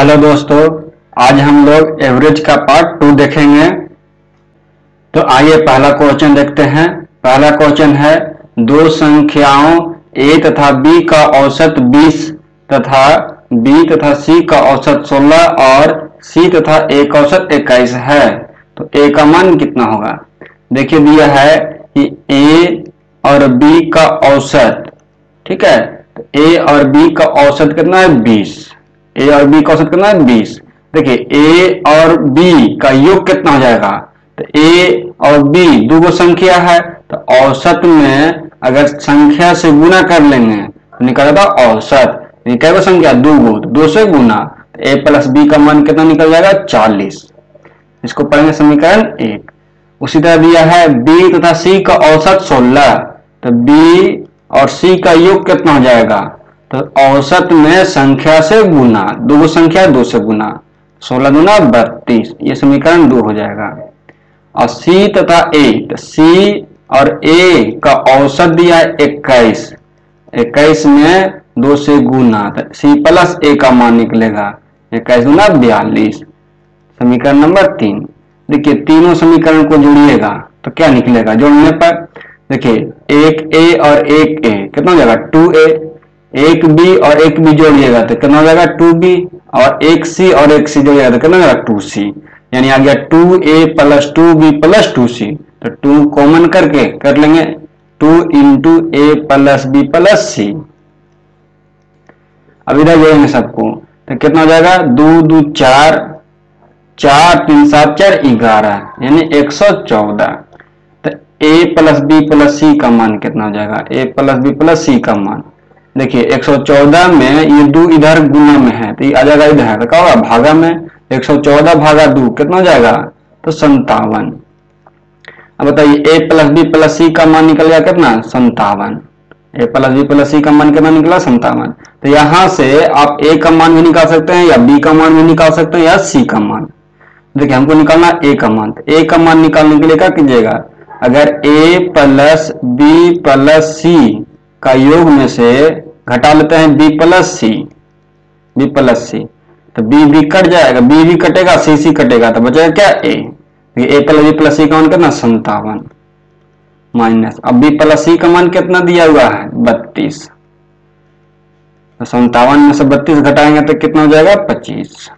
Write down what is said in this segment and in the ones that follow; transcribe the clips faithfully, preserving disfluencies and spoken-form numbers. Hello दोस्तों, आज हम लोग एवरेज का पार्ट टू देखेंगे। तो आइए पहला क्वेश्चन देखते हैं। पहला क्वेश्चन है दो संख्याओं ए तथा बी का औसत बीस तथा बी तथा सी का औसत सोलह और सी तथा ए का औसत इक्कीस है, तो ए का मान कितना होगा। देखिए दिया है कि ए और बी का औसत, ठीक है, तो ए और बी का औसत कितना है बीस। ए और बी का औसत कितना है बीस। देखिए ए और बी का योग कितना हो जाएगा, तो ए और बी दो गो संख्या है, तो औसत में अगर संख्या से गुना कर लेंगे तो निकलेगा औसत। कै गो संख्या, दो गो, तो दो से गुना, तो ए प्लस बी का मान कितना निकल जाएगा चालीस। इसको पढ़ेंगे समीकरण एक। उसी तरह दिया है बी तथा सी का औसत सोलह, तो बी और सी का योग कितना हो जाएगा, तो औसत में संख्या से गुना, दो संख्या दो से गुना, सोलह गुना बत्तीस, ये समीकरण दो हो जाएगा। और सी तथा ए, तो सी और ए का औसत दिया है इक्कीस, इक्कीस में दो से गुना, तो सी प्लस ए का मान निकलेगा इक्कीस गुना बयालीस, समीकरण नंबर तीन। देखिए तीनों समीकरण को जोड़िएगा तो क्या निकलेगा जोड़ने पर। देखिए एक ए और एक ए कितना हो जाएगा टू ए, एक बी और एक बी जोड़िएगा तो कितना हो जाएगा टू बी, और एक सी और एक सी जोड़िएगा तो कितना हो जाएगा टू सी। यानी आ गया two a plus two b plus two c, तो टू कॉमन करके कर लेंगे, टू इंटू ए प्लस बी प्लस सी। अब इधर जोड़ेंगे सबको तो कितना हो जाएगा, दो दो चार, चार तीन सात चार ग्यारह, यानी एक सौ चौदह। तो ए प्लस बी प्लस सी का मान कितना हो जाएगा, ए प्लस बी प्लस सी का मान। देखिए एक सौ चौदह में ये दो इधर गुना में है तो ये आ जाएगा इधर, तो क्या होगा भागा में, एक सौ चौदह भागा दो कितना हो जाएगा, तो संतावन। अब बताइए ए प्लस बी प्लस सी का मान निकल गया कितना, संतावन। ए प्लस बी प्लस सी का मान कितना निकला, संतावन। तो यहां से आप ए का मान भी निकाल सकते हैं या बी का मान भी निकाल सकते हैं या सी का मान। देखिए हमको निकालना ए का मान, ए का मान निकालने के लिए क्या कीजिएगा, अगर ए प्लस बी प्लस सी का योग में से घटा लेते हैं बी प्लस सी, बी प्लस सी, तो बी बी कट जाएगा, बी भी कटेगा सी सी कटेगा, तो बचेगा क्या a. A plus B plus सी का मान कितना, संतावन माइनस, अब बी प्लस सी का मान कितना दिया हुआ है बत्तीस, तो संतावन में से बत्तीस घटाएंगे तो कितना हो जाएगा पच्चीस,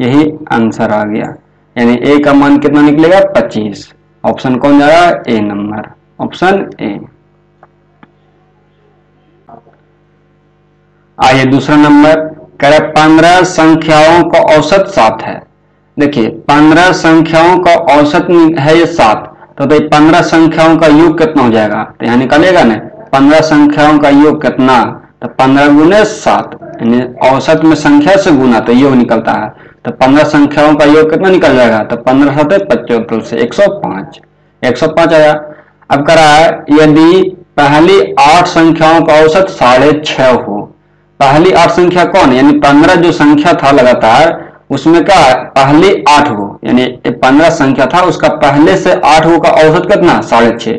यही आंसर आ गया। यानी ए का मान कितना निकलेगा पच्चीस, ऑप्शन कौन जाएगा, ए नंबर, ऑप्शन ए। आइए दूसरा नंबर कह पंद्रह संख्याओं का औसत सात है। देखिए पंद्रह संख्याओं का औसत है ये सात, तो, तो पंद्रह संख्याओं का योग कितना हो जाएगा, तो यहाँ निकालेगा ना पंद्रह संख्याओं का योग कितना, तो पंद्रह गुने सात, यानी औसत में संख्या से गुना तो योग निकलता है, तो पंद्रह संख्याओं का योग कितना निकल जाएगा, तो पंद्रह सौ पचहत्तर से एक सौ पाँच, एक सौ पाँच आया। अब कह रहा है यदि पहली आठ संख्याओं का औसत साढ़े छह हो। पहली आठ संख्या कौन, यानी पंद्रह जो संख्या था लगातार उसमें क्या है, पहली आठ हो, यानी पंद्रह संख्या था उसका पहले से आठ हो का औसत कितना, साढ़े छह।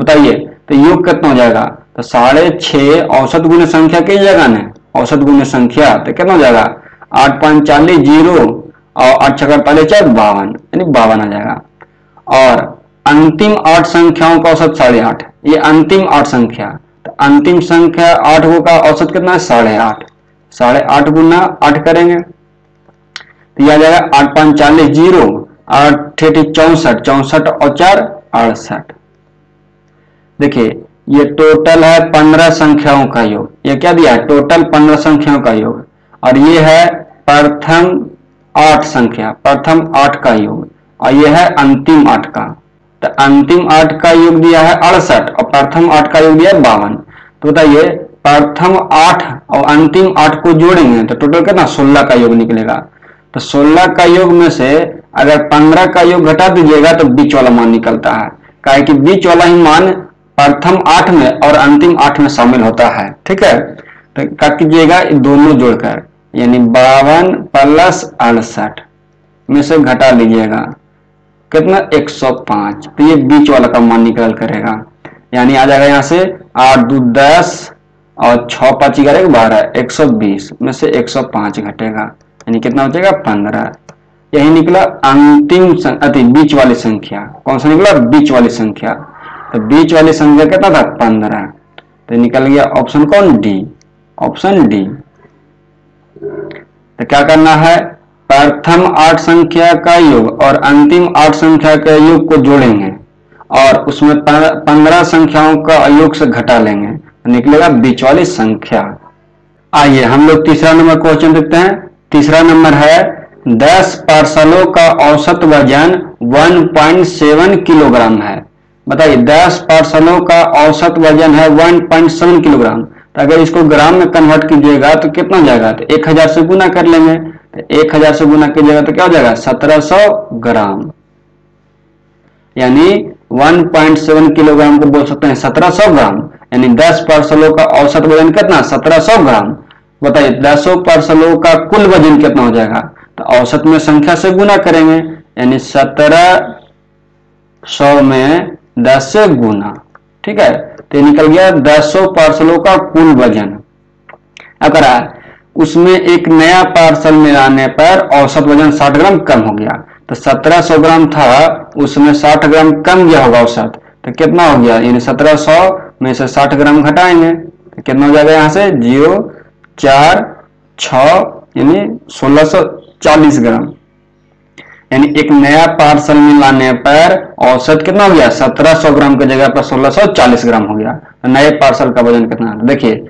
बताइए तो योग कितना हो जाएगा, तो साढ़े छह औसत गुने संख्या की जगह ने औसत गुने संख्या, तो कितना हो जाएगा आठ पाँच चालीस जीरो और आठ छक्का पैंतालीस चार बावन, यानी बावन आ जाएगा। और अंतिम आठ संख्याओं का औसत साढ़े आठ, ये अंतिम आठ संख्या, तो अंतिम संख्या आठ गो का औसत कितना है साढ़े आठ, साढ़े आठ गुना आठ करेंगे तो यह आ जाएगा आठ पाँच चालीस जीरो, आठ चौसठ, चौसठ और चार अड़सठ। देखिए ये टोटल है पंद्रह संख्याओं का योग, ये क्या दिया है टोटल पंद्रह संख्याओं का योग, और ये है प्रथम आठ संख्या, प्रथम आठ का योग, और ये है अंतिम आठ का, तो अंतिम आठ का योग दिया है अड़सठ और प्रथम आठ का योग दिया है बावन। तो बताइए प्रथम आठ और अंतिम आठ को जोड़ेंगे तो टोटल कितना सोलह का योग निकलेगा, तो सोलह का योग में से अगर पंद्रह का योग घटा दीजिएगा तो बीच वाला मान निकलता है, काहे कि बीच वाला ही मान प्रथम आठ में और अंतिम आठ में शामिल होता है, ठीक है। तो क्या कीजिएगा दोनों जोड़कर, यानी बावन प्लस अड़सठ में से घटा लीजिएगा कितना एक सौ पाँच, तो ये बीच वाला का मान निकल करेगा, यानी आ जाएगा यहाँ से आठ दो दस और छः पाँच ग्यारह बारह, एक सौ बीस में से एक सौ पाँच घटेगा, यानी कितना हो जाएगा पंद्रह। यही निकला अंतिम अति बीच वाली संख्या। कौन सा निकला? बीच वाली संख्या। तो बीच वाली संख्या कितना था? पंद्रह। तो निकल गया ऑप्शन कौन? D, option D. तो क्या करना है? प्रथम आठ संख्या का योग और अंतिम आठ संख्या का योग को जोड़ेंगे और उसमें पंद्रह संख्याओं का योग से घटा लेंगे, निकलेगा बीच वाली संख्या। आइए हम लोग तीसरा नंबर क्वेश्चन देखते हैं। तीसरा नंबर है दस पार्सलों का औसत वजन वन पॉइंट सेवन किलोग्राम है। बताइए दस पार्सलों का औसत वजन है वन पॉइंट सेवन किलोग्राम, तो अगर इसको ग्राम में कन्वर्ट कीजिएगा तो कितना जाएगा? तो एक हजार से गुना कर लेंगे, तो एक हजार से गुना कीजिएगा तो क्या हो जाएगा? सत्रह सौ ग्राम, यानी वन पॉइंट सेवन किलोग्राम को बोल सकते हैं सत्रह सौ ग्राम, यानी दस पार्सलों का औसत वजन कितना? सत्रह सौ ग्राम। बताइए दसों पार्सलों का कुल वजन कितना हो जाएगा? तो औसत में संख्या से गुना करेंगे, यानी सत्रह सौ में दस से गुना। ठीक है, तो निकल गया दसों पार्सलों का कुल वजन। अगर उसमें एक नया पार्सल मिलाने पर औसत वजन साठ ग्राम कम हो गया, तो सत्रह सौ ग्राम था उसमें साठ ग्राम कम गया होगा औसत, तो कितना हो गया? यानी सत्रह सौ में से साठ ग्राम घटाएंगे तो कितना हो जाएगा? यहाँ से जीरो चार छ, यानी सोलह सौ चालीस ग्राम, यानी एक नया पार्सल मिलाने पर औसत कितना हो गया? सत्रह सौ ग्राम की जगह पर सोलह सौ चालीस ग्राम हो गया। तो नए पार्सल का वजन कितना? देखिए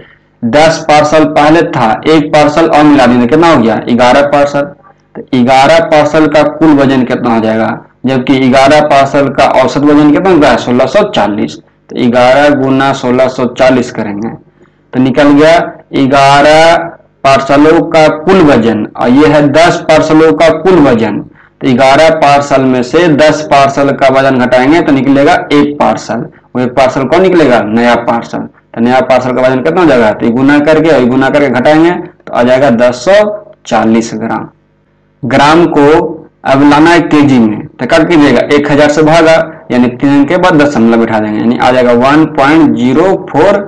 दस पार्सल पहले था, एक पार्सल और मिला देंगे, कितना हो गया? ग्यारह पार्सल। तो ग्यारह पार्सल का कुल वजन कितना हो जाएगा? जबकि ग्यारह पार्सल का औसत वजन कितना हो गया? सोलह सौ चालीस। तो ग्यारह गुना सोलह सौ चालीस करेंगे तो निकल गया ग्यारह पार्सलों का कुल वजन, और यह है दस पार्सलों का कुल वजन। तो ग्यारह पार्सल में से दस पार्सल का वजन घटाएंगे तो निकलेगा एक पार्सल। वो एक पार्सल कौन निकलेगा? नया पार्सल। तो नया पार्सल का वजन कितना हो जाएगा? तो गुना करके और गुना करके घटाएंगे तो आ जाएगा दस सौ चालीस ग्राम। ग्राम को अब लाना है केजी में, तो क्या कीजिएगा? एक हजार से भागा, यानी तीन के बाद दशमलव बिठा देंगे, यानी आ जाएगा one point zero four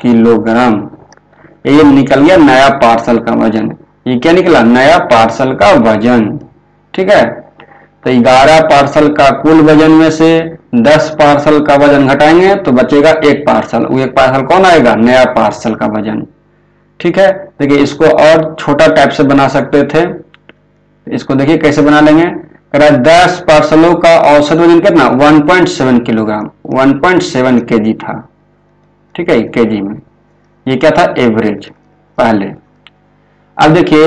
kilogram. ये निकल गया नया पार्सल का वजन। ये क्या निकला? नया पार्सल का वजन। ठीक है, तो ग्यारह पार्सल का कुल वजन में से दस पार्सल का वजन घटाएंगे तो बचेगा एक पार्सल। वो एक पार्सल कौन आएगा? नया पार्सल का वजन। ठीक है, देखिए इसको और छोटा टाइप से बना सकते थे, इसको देखिए कैसे बना लेंगे। दस पार्सलों का औसत वजन कितना? One point seven kilogram, one point seven kg था। ठीक है, केजी में ये क्या था? एवरेज पहले। अब देखिए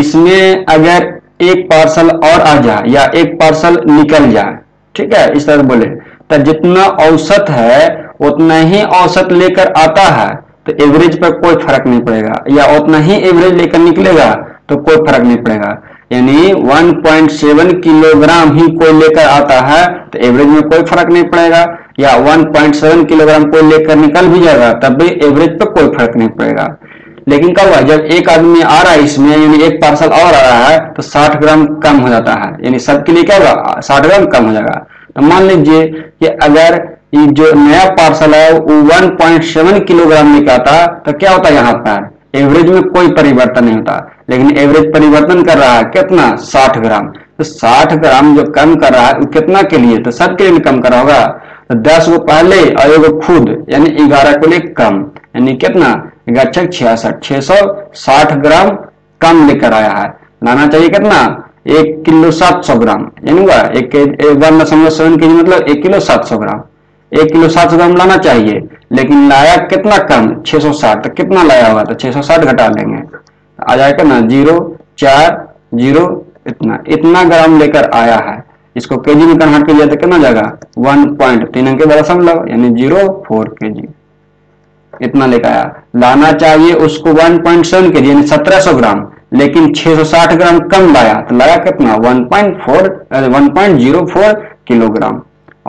इसमें अगर एक पार्सल और आ जाए या एक पार्सल निकल जाए, ठीक है, इस तरह बोले, तो जितना औसत है उतना ही औसत लेकर आता है तो एवरेज पर कोई फर्क नहीं पड़ेगा, या उतना ही एवरेज लेकर निकलेगा तो कोई फर्क नहीं पड़ेगा। यानी वन पॉइंट सेवन किलोग्राम ही कोई लेकर आता है तो एवरेज में कोई फर्क नहीं पड़ेगा, या वन पॉइंट सेवन किलोग्राम कोई लेकर निकल भी जाएगा तब भी एवरेज पर कोई फर्क नहीं पड़ेगा। लेकिन क्या हुआ? जब एक आदमी आ रहा है इसमें, यानी एक पार्सल और आ रहा है, तो साठ ग्राम कम हो जाता है, यानी सबके लिए क्या होगा? साठ ग्राम कम हो जाएगा। तो मान लीजिए कि अगर ये जो नया पार्सल है वो वन पॉइंट सेवन किलोग्राम निकालता तो क्या होता? यहाँ पर एवरेज में कोई परिवर्तन नहीं होता, लेकिन एवरेज परिवर्तन कर रहा है कितना? साठ ग्राम। तो साठ ग्राम जो कम कर रहा है वो कितना के लिए? तो सबके लिए कम कर रहा होगा। तो दस को पहले और एगो खुद, यानी ग्यारह को ले कम, यानी कितना? छियासठ, छह सौ साठ ग्राम कम लेकर आया है। लाना चाहिए कितना? एक किलो सात सौ ग्राम, यानी एक वन दशमलव सेवन के जी, मतलब एक किलो सात सौ ग्राम, एक किलो सात सौ ग्राम लाना चाहिए, लेकिन लाया कितना कम? छह सौ साठ। कितना लाया होगा? तो छह सौ साठ घटा लेंगे तो आ जाएगा ना जीरो चार जीरो, इतना इतना ग्राम लेकर आया है। इसको केजी में कन्वर्ट किया तो कितना जाएगा? वन पॉइंट तीन अंक दशमलव, यानी जीरो फोर के जी, इतना लेकर आया। लाना चाहिए उसको वन पॉइंट सेवन केजी, यानी सत्रह सौ ग्राम, लेकिन छह सौ साठ ग्राम कम लाया तो लाया कितना? One point zero four kilogram.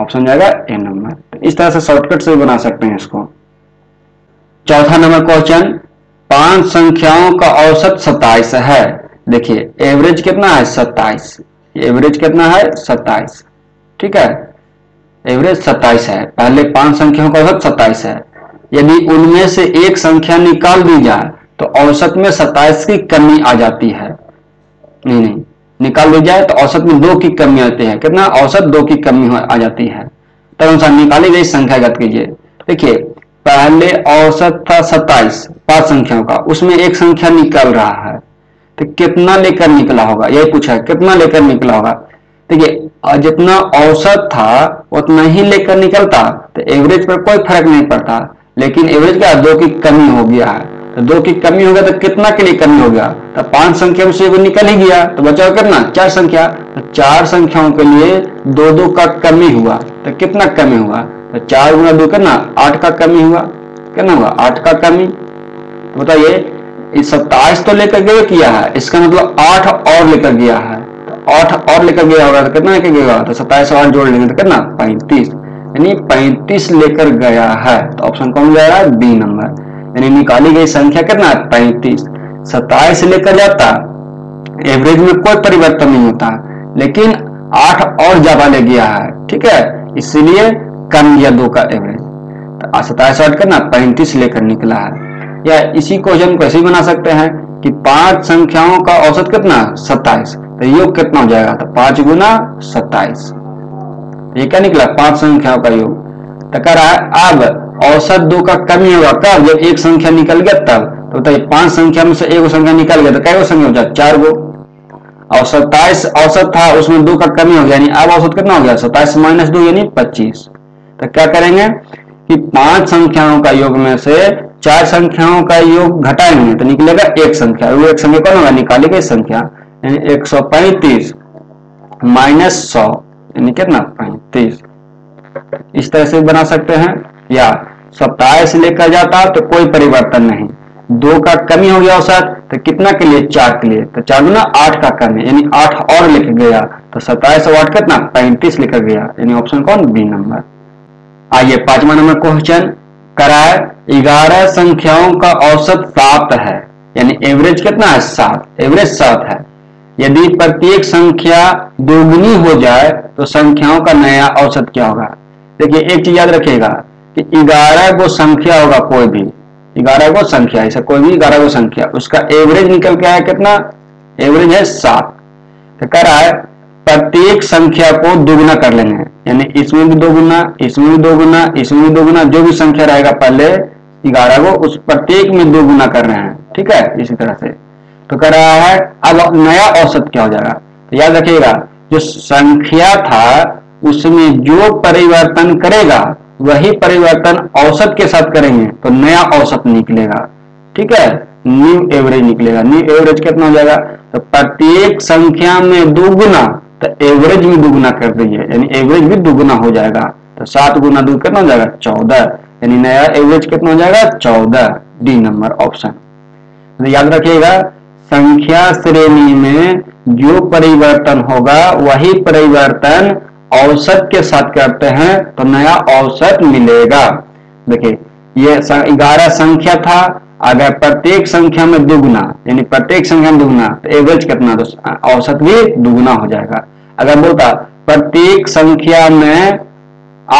Option जाएगा ए नंबर। तो इस तरह से शॉर्टकट से बना सकते हैं इसको। चौथा नंबर क्वेश्चन, पांच संख्याओं का औसत सत्ताईस है। देखिए एवरेज कितना है? सत्ताईस। एवरेज कितना है? सत्ताईस। ठीक है, एवरेज सत्ताईस है। पहले पांच संख्याओं का औसत सत्ताईस है, यदि उनमें से एक संख्या निकाल दी जाए तो औसत में सत्ताईस की कमी आ जाती है। नहीं नहीं निकाल दी जाए तो औसत में दो की कमी आती है। कितना? औसत दो की कमी आ जाती है। तब अनुसार निकाली गई संख्या ज्ञात कीजिए। देखिए पहले औसत था सत्ताईस पांच संख्याओं का, उसमें एक संख्या निकल रहा है तो कितना लेकर निकला होगा, यही पूछा है कितना लेकर निकला होगा। देखिए जितना औसत था उतना ही लेकर निकलता तो एवरेज पर कोई फर्क नहीं पड़ता, लेकिन एवरेज क्या दो की कमी हो गया है तो दो की कमी हो गया तो कितना के लिए कमी हो गया, तो पांच संख्या से वो निकल ही गया तो बचा कितना चार संख्या, तो चार संख्याओं के लिए दो दो का कमी हुआ तो कितना कमी हुआ, तो चार गुना दो करना आठ का कमी हुआ, कितना हुआ आठ का कमी। बताइए सत्ताईस तो लेकर गया किया है, इसका मतलब आठ और लेकर गया है, आठ और लेकर गया होगा तो कितना लेकर गया तो सत्ताईस और जोड़ लेंगे तो कितना पैंतीस, यानी पैंतीस लेकर गया है। तो ऑप्शन कौन जा रहा है बी नंबर, यानी निकाली गई संख्या कितना पैंतीस। सत्ताईस लेकर जाता एवरेज में कोई परिवर्तन नहीं होता, लेकिन आठ और ज्यादा ले गया है, ठीक है, इसलिए कम या दो का एवरेज। तो सत्ताईस आठ करना पैंतीस लेकर निकला है। या इसी क्वेश्चन को ऐसे बना सकते हैं कि पांच संख्याओं का औसत कितना सत्ताईस, तो योग कितना हो जाएगा तो पांच गुना सत्ताईस, ये क्या निकला पांच संख्याओं का योग। तो कह रहा है अब औसत दो का कमी होगा कब, जब एक संख्या निकल गया तब। तो बताइए पांच संख्या में से एक संख्या निकल गया तो क्या संख्या हो जाए चार गो, और सत्ताईस औसत था उसमें दो का कमी हो गया, यानी अब औसत कितना हो गया सत्ताईस माइनस दो यानी पच्चीस। तो क्या करेंगे कि पांच संख्याओं का योग में से चार संख्याओं का योग घटाएंगे तो निकलेगा एक संख्या, वो एक संख्या कौन होगा निकाली गई संख्या, एक सौ पैंतीस माइनस सौ यानी कितना पैंतीस। इस तरह से बना सकते हैं। या सत्ताईस लेकर जाता तो कोई परिवर्तन नहीं, दो का कमी हो गया औसत तो कितना के लिए चार के लिए, तो चार गुना आठ का कमी यानी आठ और लेकर गया तो सत्ताईस और आठ कितना पैंतीस लेकर गया, यानी ऑप्शन कौन बी नंबर। आइए पांचवा नंबर क्वेश्चन कराए ग्यारह संख्याओं का औसत सात है, यानी एवरेज कितना है सात, एवरेज सात है। यदि प्रत्येक संख्या दोगुनी हो जाए तो संख्याओं का नया औसत क्या होगा। देखिए एक चीज याद रखिएगा कि ग्यारह गो संख्या होगा, कोई भी ग्यारह गो संख्या ऐसा कोई भी ग्यारह गो संख्या उसका एवरेज निकल के आया कितना, एवरेज है सात। तो कह रहा है प्रत्येक संख्या को दोगुना कर लेंगे, यानी इसमें भी दोगुना, इसमें भी दोगुना, इसमें भी दोगुना, जो भी संख्या रहेगा पहले ग्यारह को उस प्रत्येक में दोगुना कर रहे हैं, ठीक है। इसी तरह से तो कह रहा है अब नया औसत क्या हो जाएगा। तो याद रखिएगा जो संख्या था उसमें जो परिवर्तन करेगा वही परिवर्तन औसत के साथ करेंगे तो नया औसत निकलेगा, ठीक है, न्यू एवरेज निकलेगा। न्यू एवरेज कितना हो जाएगा तो प्रत्येक संख्या में दोगुना तो एवरेज में दोगुना कर दीजिए, यानी एवरेज भी दोगुना हो जाएगा तो सात गुना दो कितना हो जाएगा चौदह, यानी नया एवरेज कितना हो जाएगा चौदह, डी नंबर ऑप्शन। तो याद रखिएगा संख्या श्रेणी में जो परिवर्तन होगा वही परिवर्तन औसत के साथ करते हैं तो नया औसत मिलेगा। देखिए ये ग्यारह संख्या था, अगर प्रत्येक संख्या में दुगुना यानी प्रत्येक संख्या में दुगुना तो एवरेज कितना तो औसत भी दुगुना हो जाएगा। अगर बोलता प्रत्येक संख्या में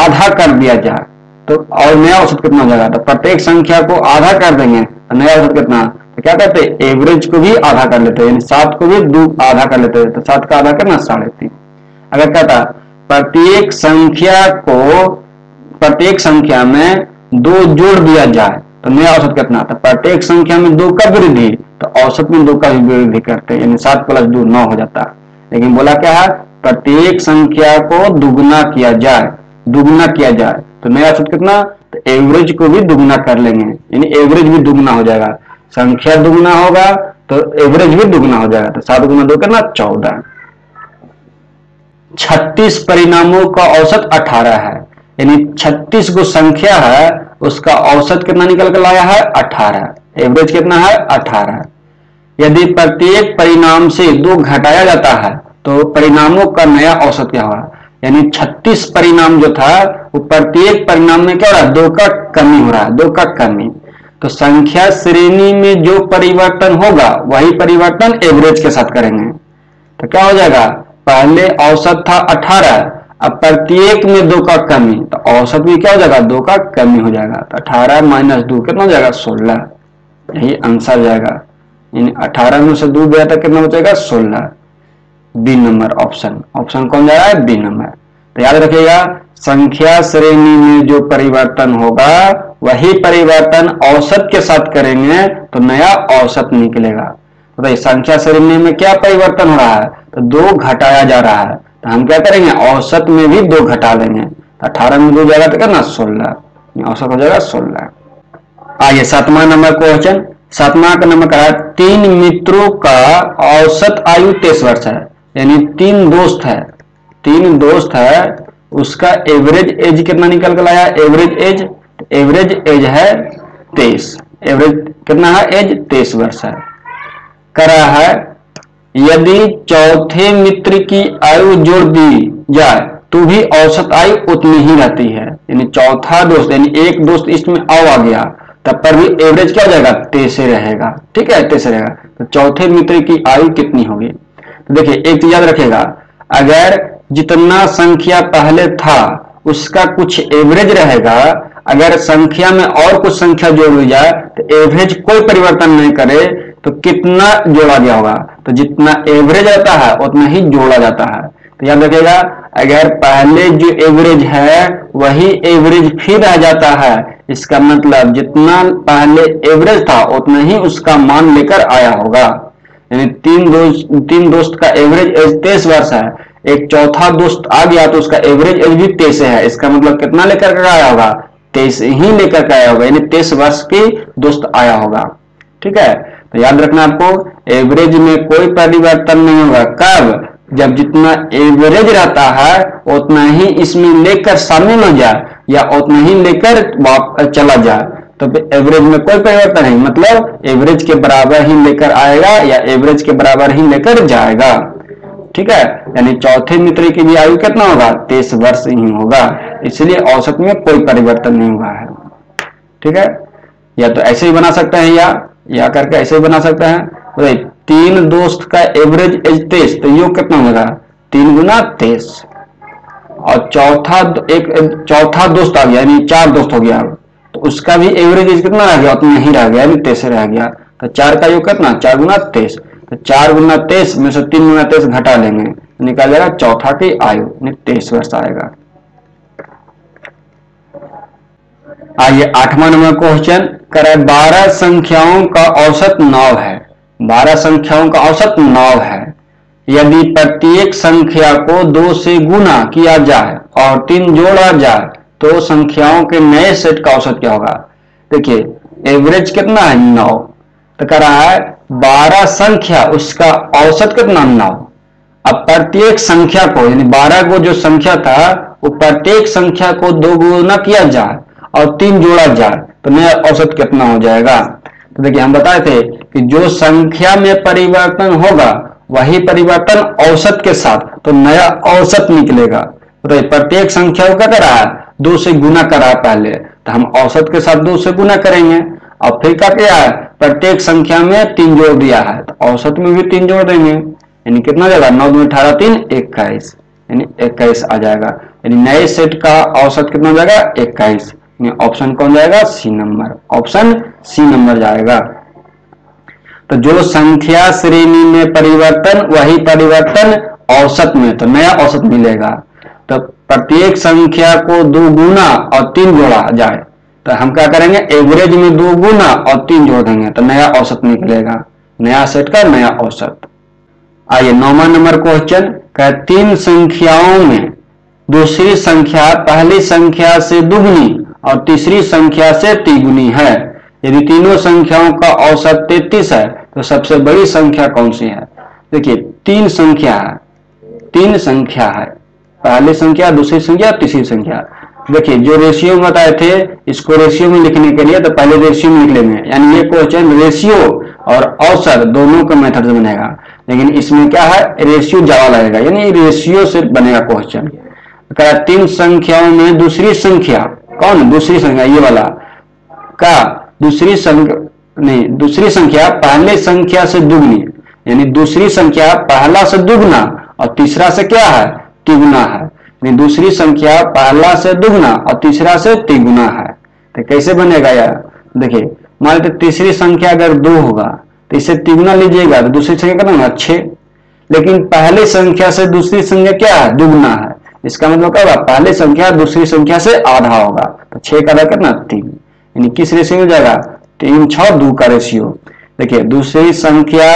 आधा कर दिया जाए तो और नया औसत कितना हो जाएगा, तो प्रत्येक संख्या को आधा कर देंगे तो नया औसत कितना, तो क्या कहते हैं एवरेज को भी आधा कर लेते हैं, यानी सात को भी दो आधा कर लेते हैं तो सात का आधा करना साढ़े तीन। अगर कहता प्रत्येक संख्या को प्रत्येक संख्या में दो जोड़ दिया जाए तो नया औसत कितना, तो प्रत्येक संख्या में दो का वृद्धि तो औसत में दो का भी वृद्धि करते हैं, यानी सात प्लस दो नौ हो जाता। लेकिन बोला क्या है प्रत्येक संख्या को दुगुना किया जाए, दुगुना किया जाए तो नया औसत कितना, तो एवरेज को भी दुगुना कर लेंगे यानी एवरेज भी दुगुना हो जाएगा, संख्या दुगुना होगा तो एवरेज भी दुगुना हो जाएगा तो सात गुना दो करना चौदह। छत्तीस परिणामों का औसत अठारह है, यानी छत्तीस गो संख्या है उसका औसत कितना निकल कर लाया है अठारह, एवरेज कितना है अठारह। यदि प्रत्येक परिणाम से दो घटाया जाता है तो परिणामों का नया औसत क्या होगा, यानी छत्तीस परिणाम जो था वो प्रत्येक परिणाम में क्या हो रहा है दो का कमी हो रहा है, दो का कमी। तो संख्या श्रेणी में जो परिवर्तन होगा वही परिवर्तन एवरेज के साथ करेंगे तो क्या हो जाएगा, पहले औसत था अठारह अब प्रत्येक में दो का कमी, तो औसत में क्या हो जाएगा, दो का कमी हो जाएगा। तो अठारह माइनस दो कितना हो जाएगा, सोलह। यही आंसर जाएगा, यानी अठारह में से दो गया तो कितना हो जाएगा, सोलह। बी नंबर ऑप्शन, ऑप्शन कौन जा रहा है, बी नंबर। तो याद रखिएगा संख्या श्रेणी में जो परिवर्तन होगा वही परिवर्तन औसत के साथ करेंगे तो नया औसत निकलेगा। तो संख्या श्रेणी में क्या परिवर्तन हो रहा है, तो दो घटाया जा रहा है, तो हम क्या करेंगे औसत में भी दो घटा देंगे। अठारह में दो जाएगा तो क्या ना, सोलह, औसत हो जाएगा सोलह। आइए सातवां नंबर क्वेश्चन, सातवां का नंबर कहा तीन मित्रों का औसत आयु तेईस वर्ष है, यानी तीन दोस्त है, तीन दोस्त है, उसका एवरेज एज कितना निकल कर आया, एवरेज एज, एवरेज एज है तेईस, एवरेज कितना है एज, तेईस वर्ष है। करा है यदि चौथे मित्र की आयु जोड़ दी जाए तो भी औसत आयु उतनी ही रहती है, यानी चौथा दोस्त, यानी एक दोस्त इसमें और आ गया तब पर भी एवरेज क्या हो जाएगा, तेईस रहेगा, ठीक है, तेईस रहेगा। तो चौथे मित्र की आयु कितनी होगी, तो देखिए एक चीज याद रखेगा, अगर जितना संख्या पहले था उसका कुछ एवरेज रहेगा, अगर संख्या में और कुछ संख्या जोड़ ली जाए तो एवरेज कोई परिवर्तन नहीं करे तो कितना जोड़ा गया होगा, तो जितना एवरेज आता है उतना ही जोड़ा जाता है। तो याद रखिएगा अगर पहले जो एवरेज है वही एवरेज फिर रह जाता है, इसका मतलब जितना पहले एवरेज था उतना ही उसका मान लेकर आया होगा। यानी तीन दोस्त, तीन दोस्त का एवरेज एज तेईस वर्ष है, एक चौथा दोस्त आ गया तो उसका एवरेज एज भी तेईस है, इसका मतलब कितना लेकर आया होगा, तेईस ही लेकर आया होगा, यानी तेईस वर्ष के दोस्त आया होगा, ठीक है। तो याद रखना आपको एवरेज में कोई परिवर्तन नहीं होगा, कब, जब जितना एवरेज रहता है उतना ही इसमें लेकर शामिल हो जाए या उतना ही लेकर वापस चला जाए, तो एवरेज में कोई परिवर्तन नहीं, मतलब एवरेज के बराबर ही लेकर आएगा या एवरेज के बराबर ही लेकर जाएगा, ठीक है। यानी चौथे मित्र की भी आयु कितना होगा, तेईस वर्ष ही होगा, इसलिए औसत में कोई परिवर्तन नहीं हुआ है, ठीक है। या तो ऐसे ही बना सकते हैं या या करके ऐसे ही बना सकते हैं। तो तीन दोस्त का एवरेज एज तेईस, तो यू कितना होगा, तीन गुना तेईस, और चौथा एक चौथा दोस्त आ गया, यानी चार दोस्त हो गया, तो उसका भी एवरेज एज कितना रह गया, उतना ही रह गया, यानी तेईस रह गया। तो चार का यू कितना, चार गुना तेईस, तो चार गुना तेईस में से तीन गुना तेईस घटा लेंगे, निकाल जाएगा चौथा की आयु तेईस वर्ष आएगा। आइए आठवां नंबर क्वेश्चन, करें बारह संख्याओं का औसत नौ है, बारह संख्याओं का औसत नौ है, यदि प्रत्येक संख्या को दो से गुना किया जाए और तीन जोड़ा जाए तो संख्याओं के नए सेट का औसत क्या होगा। देखिए एवरेज कितना है, नौ, तो कह रहा है बारह संख्या उसका औसत कितना, नौ। अब प्रत्येक संख्या को, यानी बारह को जो संख्या था वो प्रत्येक संख्या को दो गुना किया जाए और तीन जोड़ा जाए तो नया औसत कितना हो जाएगा। तो देखिए हम बताए थे कि जो संख्या में परिवर्तन होगा वही परिवर्तन औसत के साथ तो नया औसत निकलेगा। तो प्रत्येक संख्या को क्या कर रहा है, दो से गुना करा पहले, तो हम औसत के साथ दो से गुना करेंगे, और फिर क्या क्या है, प्रत्येक संख्या में तीन जोड़ दिया है तो औसत में भी तीन जोड़ देंगे, यानी कितना जाएगा, नौ दो अठारह, तीन इक्कीस, यानी इक्कीस आ जाएगा, यानी नए सेट का औसत कितना जाएगा, इक्कीस। ऑप्शन कौन जाएगा, सी नंबर, ऑप्शन सी नंबर जाएगा। तो जो संख्या श्रेणी में परिवर्तन वही परिवर्तन औसत में तो नया औसत मिलेगा। तो प्रत्येक संख्या को दो गुना और तीन जोड़ा जाए तो हम क्या करेंगे, एवरेज में दो गुना और तीन जोड़ देंगे तो नया औसत निकलेगा, नया सेट का नया औसत। आइए नौवां नंबर क्वेश्चन, क्या तीन संख्याओं में दूसरी संख्या पहली संख्या से दुगुनी और तीसरी संख्या से तिगुनी है, यदि तीनों संख्याओं का औसत तैंतीस है तो सबसे बड़ी संख्या कौन सी है। देखिए तीन संख्या है, तीन संख्या है, पहली संख्या, दूसरी संख्या, तीसरी संख्या। देखिए जो रेशियो बताए थे इसको रेशियो में लिखने के लिए तो पहले रेशियो में लिख लेंगे, यानी ये क्वेश्चन रेशियो और औसत दोनों का मेथड से बनेगा, लेकिन इसमें क्या है, रेशियो ज्यादा लगेगा, यानी रेशियो से बनेगा क्वेश्चन। कहा तीन संख्याओं में दूसरी संख्या, कौन दूसरी संख्या, ये वाला का दूसरी संख्या नहीं, दूसरी संख्या पहले संख्या से दुगनी, यानी दूसरी संख्या पहला से दुगना और तीसरा से क्या है, तिगुना है, में दूसरी संख्या पहला से दुगुना और तीसरा से तिगुना है। तो कैसे बनेगा यार, देखिए मान लीजिए तीसरी संख्या अगर दो होगा तो इसे तिगुना लीजिएगा तो दूसरी संख्या कितना होगा, छः। लेकिन पहली संख्या से दूसरी संख्या क्या है, दुगुना है। इसका मतलब क्या होगा, पहली संख्या दूसरी संख्या से आधा होगा तो छः का आधा कितना, तीन। यानी किस रेशियो हो जाएगा, तीन छः दो का रेशियो। देखिए दूसरी संख्या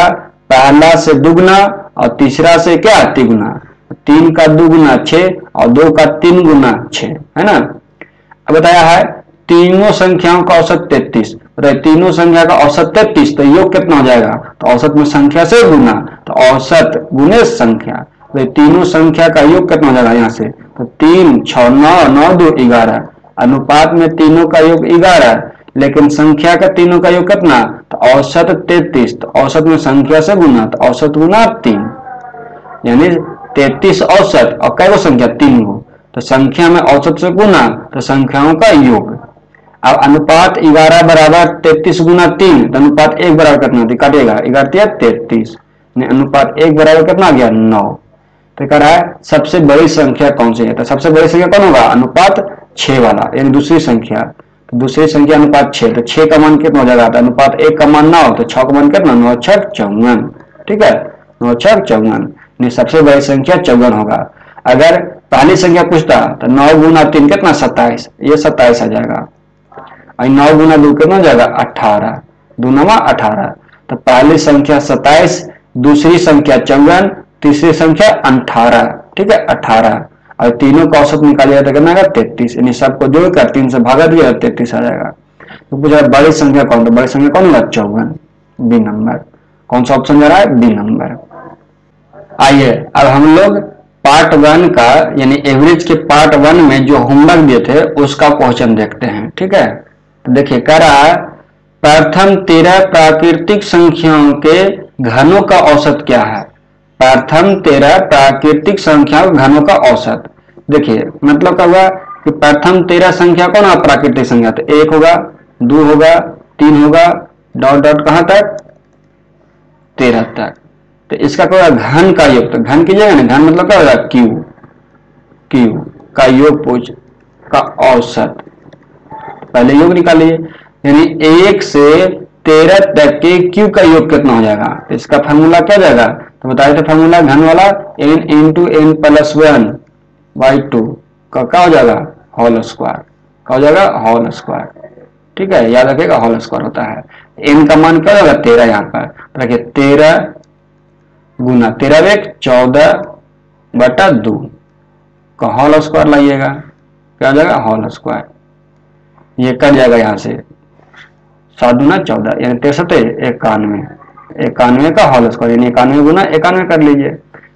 पहला से दुगुना और तीसरा से क्या, तिगुना। तीन का दुगुना छः और दो का तीन गुना छः, है ना। अब बताया है तीनों संख्याओं का औसत तैतीस, तीनों संख्या का औसत तैतीस, तो योग कितना हो जाएगा, तो औसत में संख्या से गुना, तो औसत गुने संख्या, तो तीनों संख्या का योग कितना हो जाएगा यहाँ से, तो तीन छः नौ, नौ दो ग्यारह, अनुपात में तीनों का योग ग्यारह, लेकिन संख्या का तीनों का योग कितना, तो औसत तैतीस, तो औसत में संख्या से गुना, तो औसत गुना तीन, यानी तैतीस औसत और कै गो संख्या, तीन गो, तो संख्या में औसत से गुना तो संख्याओं का योग। अब अनुपात ग्यारह बराबर तैतीस गुना तीन, तो अनुपात एक बराबर कितना काटेगा, ग्यारह तैतीस, अनुपात एक बराबर कितना आ गया, नौ। तो कह रहा है सबसे बड़ी संख्या कौन सी है, तो सबसे बड़ी संख्या कौन होगा, अनुपात छः वाला, यानी दूसरी संख्या, तो दूसरी संख्या अनुपात छः, तो छः का मान कितना हो जाएगा, तो अनुपात एक का मान नौ, तो छः का मान कितना, नौ छः चौवन, ठीक है, नौ छः चौवन, सबसे बड़ी संख्या चौवन होगा। अगर पहली संख्या पूछता तो नौ गुना तीन कितना, सत्ताईस, ये सत्ताईस आ जाएगा, नौ गुना दो कितना हो जाएगा, अठारह, दूनवा अठारह, तो पहली संख्या सत्ताईस, दूसरी संख्या चौवन, तीसरी संख्या अठारह, ठीक है, अठारह, और तीनों का औसत निकालिए तो कितना आएगा, तैतीस, यानी सबको जोड़कर तीन से भागा दिया तो तैतीस आ जाएगा। तो पूछा बड़ी संख्या कौन, तो बड़ी संख्या कौन होगा, चौवन, बी नंबर, कौन सा ऑप्शन जा रहा है, बी नंबर। आइए अब हम लोग पार्ट वन का यानी एवरेज के पार्ट वन में जो होमवर्क दिए थे उसका क्वेश्चन देखते हैं, ठीक है। देखिए कह रहा है प्रथम तेरह प्राकृतिक संख्याओं के घनों का औसत क्या है, प्रथम तेरह प्राकृतिक संख्याओं के घनों का औसत। देखिए मतलब क्या हुआ कि प्रथम तेरह संख्या कौन है, प्राकृतिक संख्या, तो एक होगा, दो होगा, तीन होगा, डॉट डॉट कहां तक, तेरह तक, तो इसका क्या घन का योग, तो घन कीजिएगा ना, घन मतलब क्या होगा, क्यू, क्यू का योग पूछ का औसत, पहले योग निकालिए, यानी एक से तेरह तक के क्यू का योग कितना हो जाएगा, तो इसका फॉर्मूला क्या जाएगा, तो बताए थे फॉर्मूला घन वाला, n n two n plus one by two का क्या हो जाएगा, होल स्क्वायर, क्या हो जाएगा, होल स्क्वायर, ठीक है, याद रखिएगा होल स्क्वायर होता है। एन का मान क्या होगा, तेरह, यहाँ पर रखिए तेरह गुना तेरह एक चौदह बटा दो का होल स्क्वायर लाइएगा, क्या हो जाएगा, होल स्क्वायर, ये कट जाएगा यहाँ से, सात दूना चौदह, यानी तिरसठ इक्यानवे, इक्यानवे का होल स्क्वायर, यानी इक्यानवे गुना इक्यानवे कर लीजिए,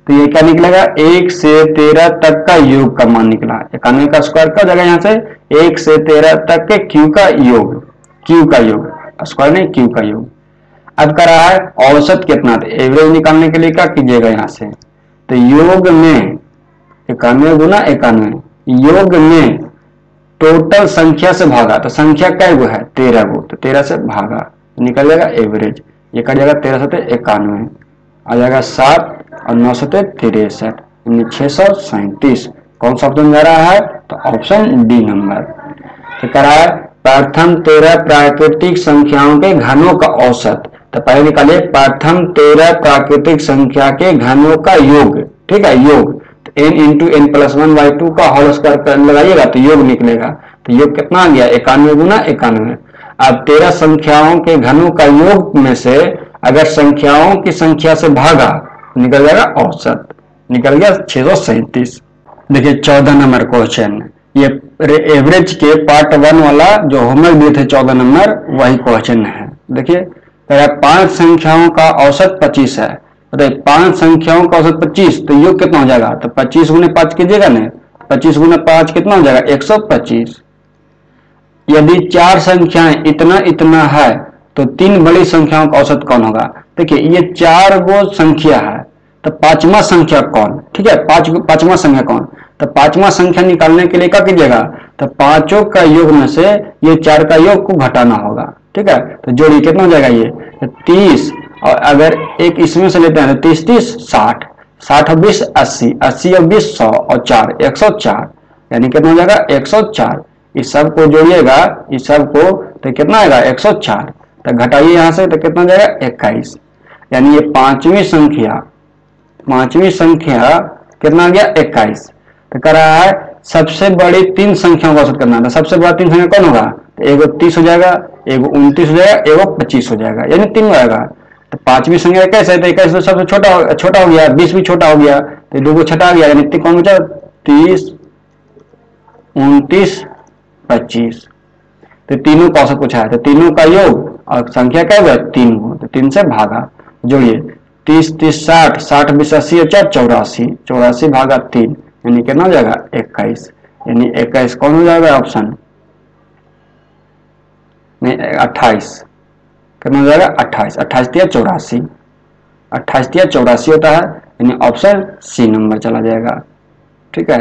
तो ये क्या निकलेगा, एक से तेरह तक का योग का मान निकला, इक्यानवे का स्क्वायर का जगह यहाँ से एक से तेरह तक के क्यू का योग, क्यू का योग, स्क्वायर नहीं, क्यू का योग। अब कह रहा है औसत कितना, एवरेज निकालने के लिए क्या कीजिएगा यहाँ से, तो योग में इक्यानवे गुना इक्यानवे, योग में टोटल संख्या से भागा, तो संख्या कै गो है, तेरह गो, तो तेरह से भागा निकल जाएगा एवरेज, ये कट जाएगा तेरह सौ इक्यानवे, आ जाएगा सात और नौ सौ तिरसठ, यानी छह सौ सैंतीस, कौन सा ऑप्शन जा रहा है, तो ऑप्शन डी नंबर। तो कह रहा है प्रथम तेरह प्राकृतिक संख्याओं के घनों का औसत, तो पहले निकालिए प्रथम तेरह प्राकृतिक संख्या के घनों का योग, ठीक है, योग n into n plus one by two का होल स्क्वायर लगाइएगा तो योग निकलेगा, तो योग कितना आ गया, इक्यानवे गुना इक्यानवे। अब तेरह संख्याओं के घनों का योग में से अगर संख्याओं की संख्या से भागा निकल जाएगा औसत, निकल गया छह सौ सैंतीस। देखिए चौदह नंबर क्वेश्चन, ये एवरेज के पार्ट वन वाला जो होमवर्क दिए थे चौदह नंबर वही क्वेश्चन है। देखिए पांच संख्याओं का औसत पच्चीस है, पांच संख्याओं का औसत पच्चीस, तो योग कितना हो जाएगा, तो पच्चीस गुना पांच कीजिएगा ना, पच्चीस गुना पांच कितना हो जाएगा, एक सौ पच्चीस। यदि चार संख्याएं इतना इतना है तो तीन बड़ी संख्याओं का औसत कौन होगा। देखिए ये चार गो संख्या है तो पांचवा संख्या कौन, ठीक है, पांच पांचवा संख्या कौन, तो पांचवा संख्या निकालने के लिए क्या कीजिएगा, तो पांचों का योग में से ये चार का योग को घटाना होगा, ठीक है, तो जोड़िए कितना हो जाएगा, ये तीस, और अगर एक इसमें से लेते हैं तो तीस तीस साठ, साठ और बीस अस्सी, अस्सी और बीस सौ और चार एक सौ चार, यानी कितना हो जाएगा एक सौ चार। इस सब को जोड़िएगा, इस सब को तो कितना आएगा एक सौ चार, तो घटाइए यहाँ से तो कितना हो जाएगा इक्कीस। यानी ये पांचवी संख्या, पांचवी संख्या कितना आ गया इक्कीस। तो कह रहा है सबसे बड़ी तीन संख्याओं का औसत करना है, सबसे बड़ा तीन संख्या कौन होगा, तो एगो तीस हो जाएगा, एगो उनतीस हो जाएगा, एगो पच्चीस हो जाएगा, यानी तीन हो जाएगा। तो पांचवी संख्या इक्कीस है तो इक्कीस तो सबसे छोटा छोटा हो गया, बीस भी छोटा हो गया, तो दो को छठा हो गया, यानी कौन बचा तीस उनतीस पच्चीस। तो तीनों का औसत पूछा है, तो तीनों का योग और संख्या क्या हुआ तीन, तो तीन से भागा, जोड़िए तीस तीस साठ, साठ बीस अस्सी और चार चौरासी, चौरासी भागा तीन यानी कितना हो जाएगा इक्कीस। यानी इक्कीस कौन हो जाएगा ऑप्शन नहीं अट्ठाईस, कितना हो जाएगा अट्ठाईस, अट्ठाईस तिया चौरासी, अट्ठाईस तिया चौरासी होता है, यानी ऑप्शन सी नंबर चला जाएगा। ठीक है,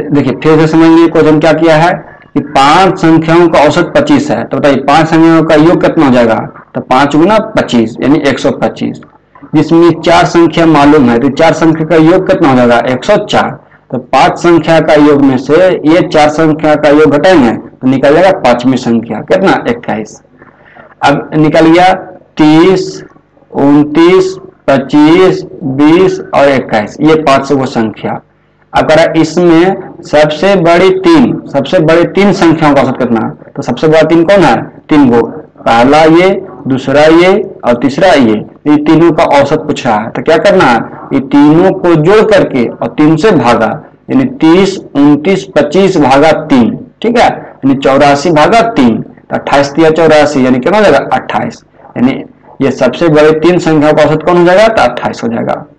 देखिए फिर से समझिए क्वेश्चन क्या किया है कि पांच संख्याओं का औसत पच्चीस है, तो बताइए पांच संख्याओं का योग कितना हो जाएगा, तो पांच गुना पच्चीस यानी एक सौ पच्चीस। जिसमें चार संख्या मालूम है तो चार संख्या का योग कितना हो जाएगा एक सौ चार। तो पांच संख्या का योग में से ये चार संख्या का योग घटाएंगे तो निकल जाएगा पांचवी संख्या कितना इक्कीस। अब निकल गया तीस उनतीस पच्चीस बीस और इक्कीस, ये पांच वो संख्या। अगर इसमें सबसे बड़ी तीन, सबसे बड़ी तीन संख्याओं का औसत करना, तो सबसे बड़ा तीन कौन है, तीन गो, पहला ये दूसरा ये और तीसरा ये, ये तीनों का औसत पूछा है। तो क्या करना है, ये तीनों को जोड़ करके और तीन से भागा, यानी तीस उनतीस पच्चीस भागा तीन, ठीक है, यानी चौरासी भागा तीन, अट्ठाईस या चौरासी यानी कितना हो जाएगा अट्ठाईस। यानी ये सबसे बड़े तीन संख्याओं का औसत कौन हो जाएगा, तो अट्ठाईस हो जाएगा।